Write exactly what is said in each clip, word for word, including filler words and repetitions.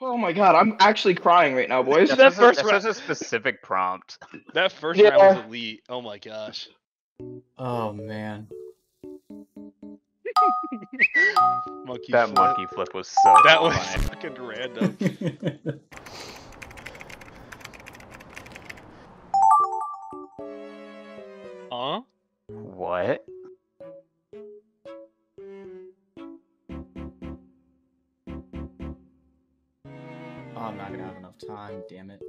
Oh my god, I'm actually crying right now, boys. That that's first a, that's round. a specific prompt. That first yeah. round was elite. Oh my gosh. Oh man. monkey that flip. monkey flip was so That was fine. fucking random. Huh? What? Oh, I'm not gonna have enough time, damn it.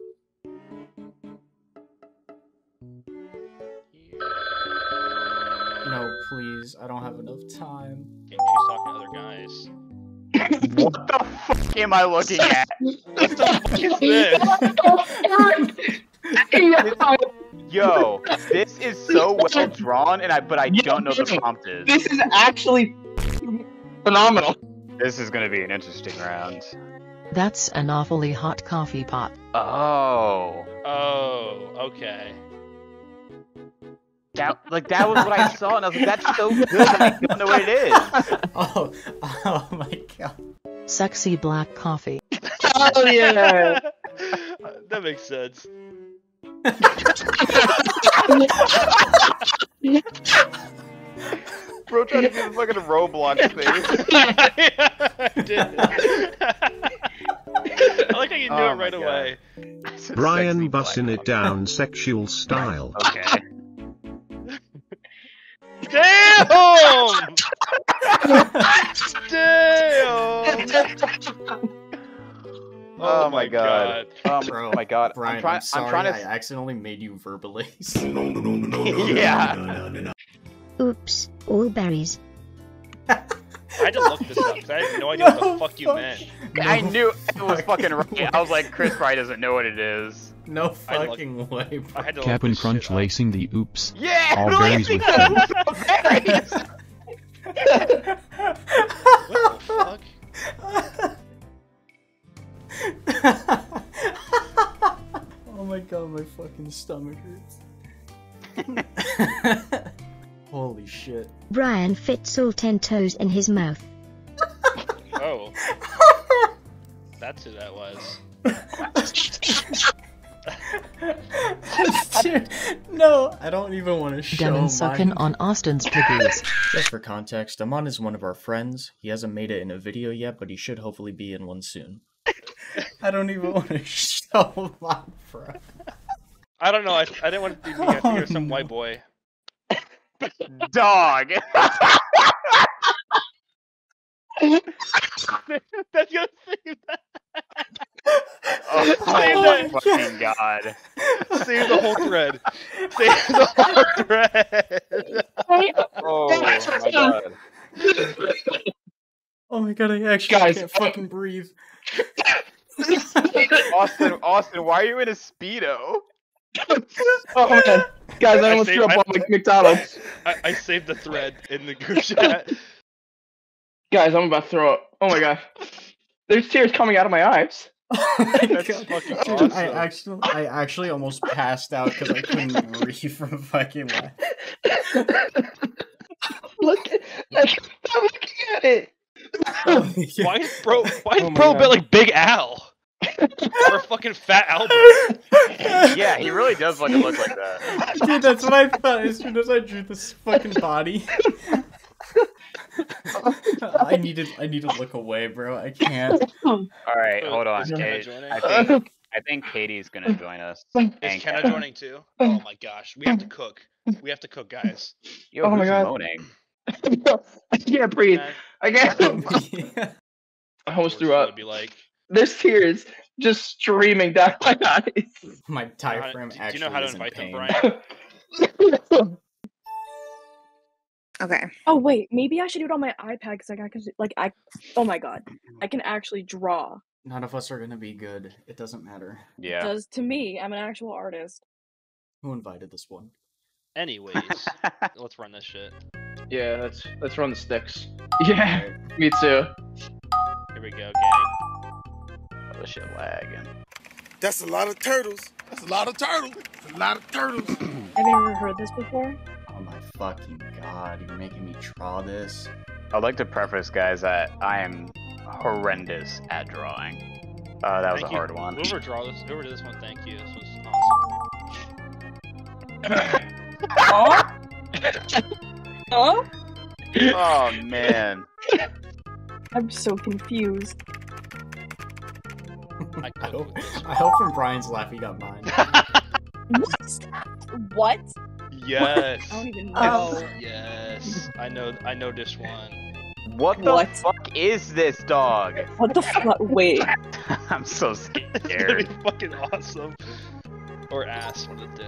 No, please, I don't have enough time. Damn, she's talking to other guys. What the fuck am I looking at? What the fuck is this? Yo, this is so well drawn, and I but I don't know what the prompt is. This is actually phenomenal. This is gonna be an interesting round. That's an awfully hot coffee pot. Oh. Oh, okay. That, like, that was what I saw, and I was like, that's so good, I don't know what it is. Oh, oh my god. Sexy black coffee. Oh, yeah. That makes sense. Bro trying to do this fucking Roblox thing. Yeah, I did. I like how you do oh it right God. away. Brian busting it down sexual style. Okay. Damn! Damn! Oh, oh my god. god. Um, Bro, oh my god. Brian, I'm, try I'm sorry I'm trying to... I accidentally made you verbalize. Yeah. Oops, all berries. I just looked this up because I had no idea no, what the fuck, fuck you meant. No, I knew it was fucking right. I was like, Chris probably doesn't know what it is. No fucking look, way, bro. Cap and Crunch lacing the oops. Yeah, all berries with the berries. What the fuck? Oh my god, my fucking stomach hurts. Holy shit. Brian fits all ten toes in his mouth. Oh. That's who that was. Dude, no, I don't even want to show Devin sucking mine. on Austin's piggies. Just for context, Amon is one of our friends. He hasn't made it in a video yet, but he should hopefully be in one soon. I don't even want to show my friend. I don't know, I, I didn't want to be I think it was some white boy. Dog! That's gonna save that! Oh, oh my fucking god. god. Save the whole thread. Save the whole thread! Oh my god. Oh my god, I actually Guys, can't fucking breathe. Austin, Austin, why are you in a Speedo? Oh man. Guys, I almost threw up on McDonald's. I, I saved the thread in the group chat. Guys, I'm about to throw up. Oh my god. There's tears coming out of my eyes. Oh my That's god. fucking Dude, awesome. I actually, I actually almost passed out because I couldn't breathe from fucking life. Look at, I'm looking at it. Why is Bro, why is oh bro built like Big Al? Or a fucking Fat Albert. Yeah, he really does fucking look like that. Dude, that's what I thought as soon as I drew this fucking body. I needed, I need to look away, bro. I can't. All right, hold on. Kate, I think, I think Katie's gonna join us. Is Kenna joining too? Oh my gosh, we have to cook. We have to cook, guys. Yo, oh my god. I can't breathe. I can't. I almost threw up. Be like. There's tears just streaming down my eyes. My diaphragm actually Do you know how to invite them, Brian? Okay. Oh wait, maybe I should do it on my iPad because I can, like, I. Oh my god, I can actually draw. None of us are gonna be good. It doesn't matter. Yeah. It does to me. I'm an actual artist. Who invited this one? Anyways, let's run this shit. Yeah, let's let's run the sticks. Yeah, right. Me too. Here we go, gang. This shit lagging. That's a lot of turtles. That's a lot of turtles. That's a lot of turtles. Have you ever heard this before? Oh my fucking god, you're making me draw this. I'd like to preface, guys, that I am horrendous at drawing. Uh, that was a hard one. Whoever draw this, whoever did this one, thank you. This was awesome. Oh? Oh? Oh man. I'm so confused. I, I, hope, I hope from Brian's laugh he got mine. What? What? Yes. I don't even know. Oh. Yes. I know. I know this one. What the what? fuck is this dog? What the fuck? Wait. I'm so scared. That'd be fucking awesome. Or ass, what it do?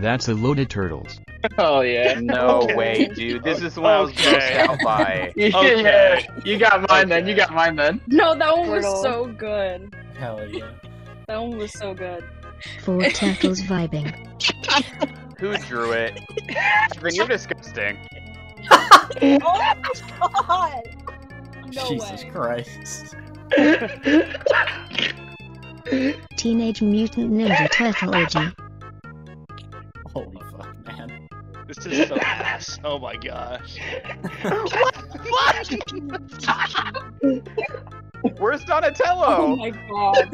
That's a load of turtles. Oh yeah. No okay. way, dude. This is the one okay. I was grossed out by. Okay. You got mine okay. then. You got mine then. No, that one was Turtle. so good. Hell yeah. That one was so good. Four turtles vibing. Who drew it? Then you're disgusting. Oh my god! No Jesus way. Christ. Teenage Mutant Ninja Turtle orgy. Holy fuck, man. This is so ass. Oh my gosh. What the fuck? Where's Donatello? Oh my god.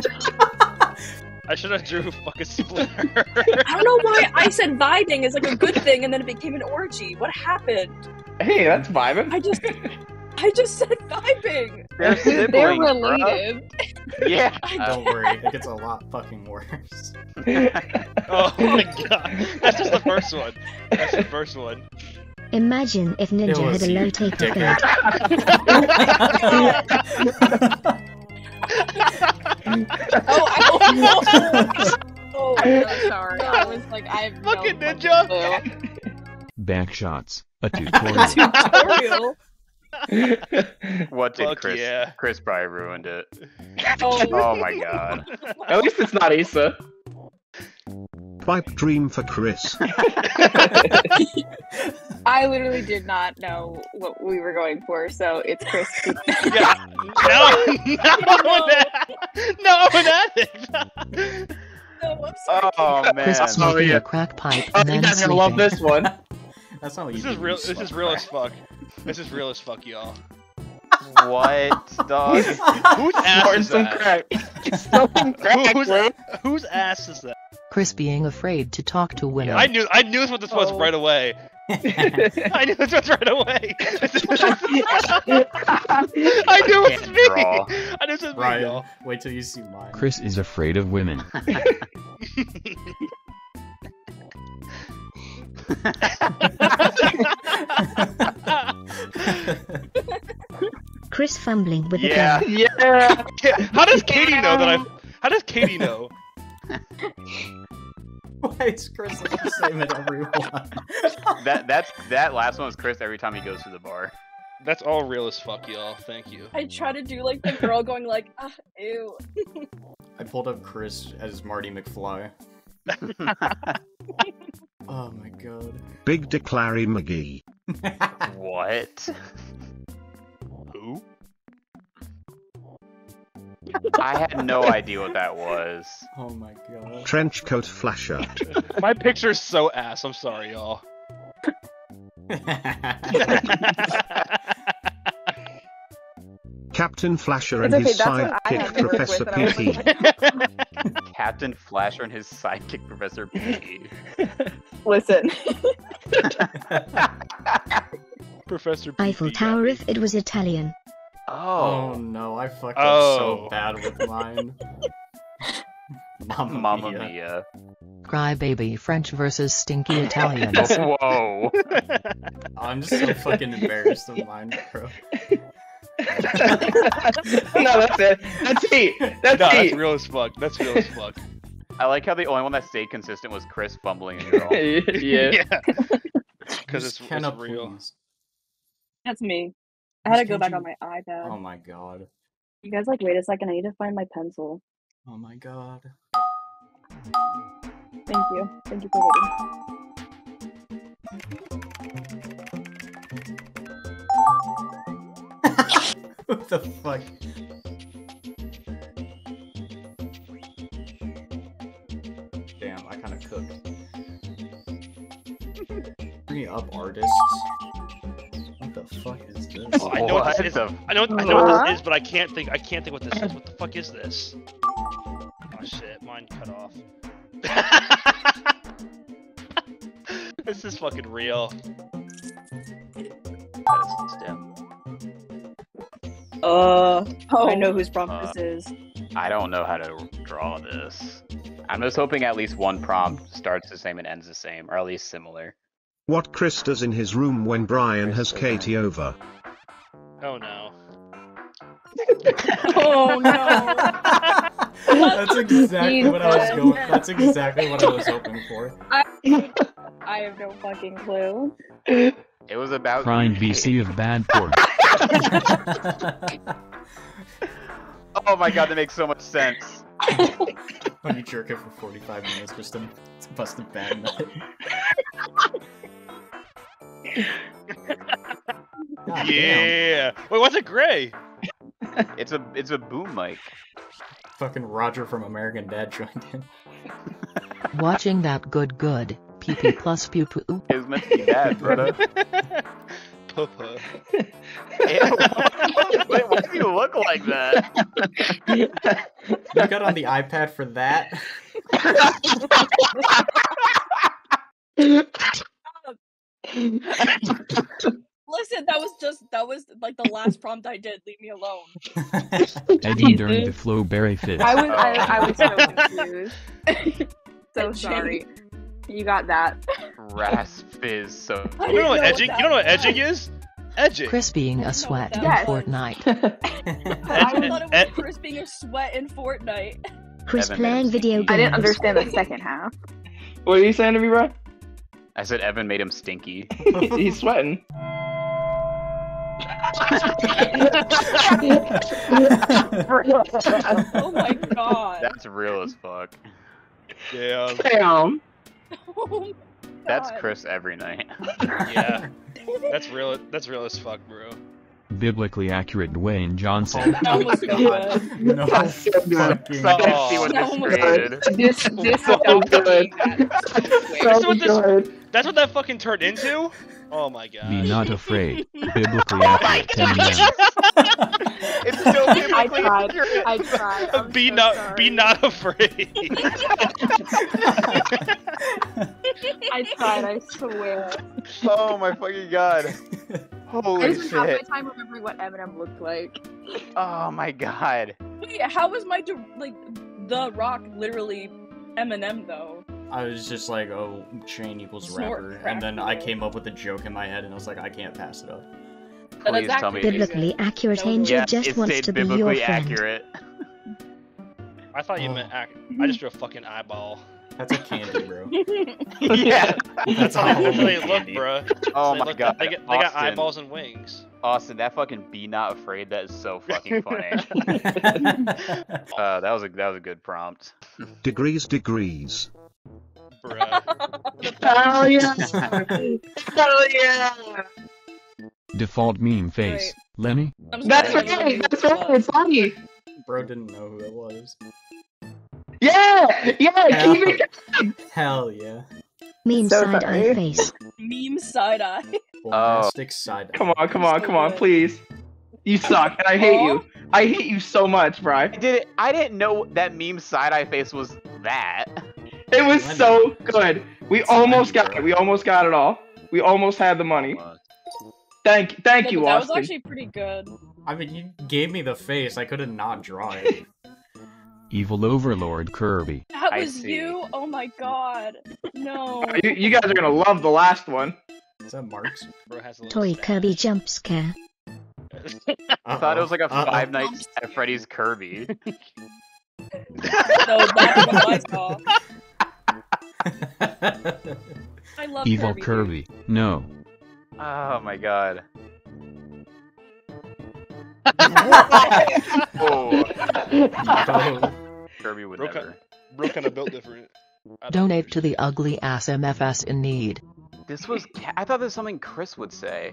I should have drew a fucking Splinter. I don't know why I said vibing is like a good thing and then it became an orgy. What happened? Hey, that's vibing. I just, I just said vibing. They're siblings, They're related. Bro. Yeah. Don't worry, it gets a lot fucking worse. Oh my god, that's just the first one. That's the first one. Imagine if Ninja had a low take to bed. Oh, I don't know. Oh, I'm sorry. I was like, I have fucking no Ninja. Back shots. A tutorial. Tutorial? What did Fuck Chris? Yeah. Chris probably ruined it. Oh. Oh my god. At least it's not Issa. Pipe dream for Chris. I literally did not know what we were going for, so it's Chris. Yeah. No, no, no, no, no, I'm sorry. Oh man, Chris is smoking a crack pipe. Oh, you guys are gonna love this one. That's not what this you is real. This is real as fuck. This is real as fuck, y'all. What, dog? Whose ass is that? Crack. Crack, Who's, bro. Whose ass is that? Chris being afraid to talk to women. I knew. I knew this what this oh. was right away. I knew this was right away. I knew it was me. Draw. I knew it was Ryan, me, y'all. Wait till you see mine. Chris is afraid of women. Chris fumbling with yeah. a gun. Yeah. Yeah. How does Katie yeah. know that I? How does Katie know? Why is Chris like the same at every one? That that's that last one was Chris every time he goes to the bar. That's all real as fuck, y'all. Thank you. I try to do like the girl going like, ah, ew. I pulled up Chris as Marty McFly. Oh my god. Big Dick Larry McGee. What? Who? I had no idea what that was. Oh my god. Trench coat flasher. My picture's so ass, I'm sorry, y'all. Captain Flasher and okay, his sidekick Professor P T. Like... Captain Flasher and his sidekick Professor P T. Listen. Professor P T. Eiffel Tower if it was Italian. Oh, oh no, I fucked oh. up so bad with mine. Mamma, Mamma mia. mia. Crybaby French versus stinky Italians. Whoa. I'm just so fucking embarrassed of mine, bro. No, that's it. That's heat. That's no, heat. That's real as fuck. That's real as fuck. I like how the only one that stayed consistent was Chris fumbling in your own. Yeah. Because it's, it's real. Please. That's me. I had just to go back you... on my iPad. Oh my god. You guys, like, wait a second. I need to find my pencil. Oh my god. Thank you. Thank you for waiting. What the fuck? Damn, I kinda cooked. Bring up artists? What the fuck is this? Oh, I know what, what this is. I know, I know what this is, but I can't think. I can't think what this is. What the fuck is this? Oh shit, mine cut off. This is fucking real. Uh, oh, I know whose prompt uh, this is. I don't know how to draw this. I'm just hoping at least one prompt starts the same and ends the same, or at least similar. What Chris does in his room when Brian Chris has Katie down. Over. Oh no. Oh no. That's exactly what I was going for. That's exactly what I was hoping for. I, I have no fucking clue. It was about Prime V C of bad pork. Oh my god, that makes so much sense. When you jerk it for forty-five minutes, just to bust a bad nut. God, yeah. Damn. Wait, what's a gray? It's a it's a boom mic. Fucking Roger from American Dad joined in. Watching that good good pee pee plus pew poo. It was meant to be bad, brother. Papa. Wait, why do you look like that? You got on the iPad for that. Listen, that was just that was like the last prompt I did. Leave me alone. Eddie during the Flowberry fit. I was I, I was so confused. So sorry. You got that. Rasp is so. Cool. You, don't know what edging, you don't know what edging is? Edging. Chris being a sweat in yes. Fortnite. I thought it was Chris being a sweat in Fortnite. Chris Evan playing video games. I didn't understand the second half. What are you saying to me, bro? I said Evan made him stinky. He's sweating. Oh my god. That's real as fuck. Damn. Damn. Oh, that's Chris every night. Yeah, that's real. That's real as fuck, bro. Biblically accurate, Dwayne Johnson. Oh my god! No, that's so good. This is so good. That's what that fucking turned into. Oh my god. Be not afraid. Biblically accurate. It's so biblically accurate. I tried. I tried. Be so not. Sorry. Be not afraid. I tried. I swear. Oh my fucking god. Holy I spent shit. I half my time remembering what Eminem looked like. Oh my god. Wait, how was my like the Rock literally Eminem though? I was just like, oh, chain equals rapper, and then I came up with a joke in my head, and I was like, I can't pass it up. Please tell me biblically accurate. Angel just wants to be your friend. I thought you meant ac I just drew a fucking eyeball. That's a candy, bro. Yeah, that's how they look, bro. Oh my god, they got eyeballs and wings. Austin, that fucking "Be Not Afraid" that is so fucking funny. uh, that was a that was a good prompt. Degrees, degrees. Bruh. Hell yeah! Hell yeah! Default meme face, right. Lenny. That's right. That's right. It's Lenny. Bro didn't know who it was. Yeah! Yeah! Hell, keep it going. Hell yeah! Meme so side funny. Eye face. Meme side eye. Oh. Side eye. Come on! Come on! Come on! Please. You suck, and I hate Aww. You. I hate you so much, Brian. I did it. I didn't know that meme side eye face was that. It was Lenny. So good. We it's almost got it. We almost got it all. We almost had the money. Thank, thank yeah, you, that Austin. That was actually pretty good. I mean, you gave me the face. I could have not drawn it. Evil Overlord Kirby. That was you? Oh my god. No. You, you guys are gonna love the last one. Is that Mark's? Toy Kirby jump scare. I thought it was like a uh-oh. Five Nights at Freddy's Kirby. No, that's what I saw. I love Evil Kirby. Kirby. No. Oh my god. Oh. No. Kirby would Brooke never. Brooke kind of built different. Donate to the ugly ass M F S in need. This was. I thought this was something Chris would say.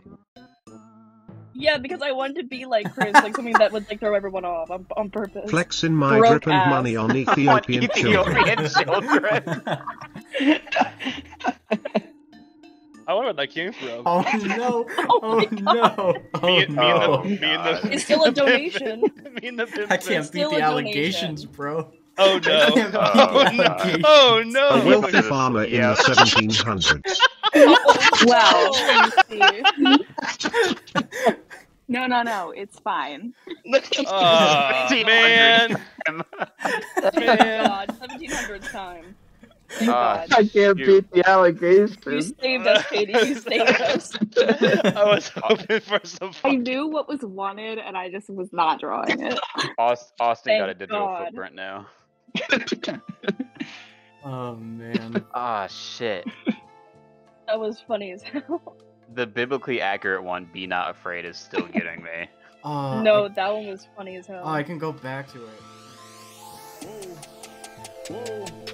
Yeah, because I wanted to be like Chris, like something that would like throw everyone off on, on purpose. Flex in my grip and money on Ethiopian, Ethiopian children. children. I I wonder where that came from. Oh no! Oh, oh no! Oh, me, me oh, and the, me and the, it's still a donation. Me and the I can't beat the allegations, donation. Bro. Oh no! Oh, oh no! Oh no! A wealthy farmer in the seventeen hundreds. Wow. No, no, no. It's fine. Oh, man. Man. God, seventeen hundreds time. Oh, God. I can't you. beat the allegations. You saved us, Katie. You saved us. I was hoping for some fun. I knew what was wanted, and I just was not drawing it. Aust Austin Thank got a digital God. footprint now. Oh, man. Ah, oh, shit. That was funny as hell. The biblically accurate one, Be Not Afraid, is still getting me. Uh, no, I... that one was funny as hell. Oh, I can go back to it. Whoa. Whoa.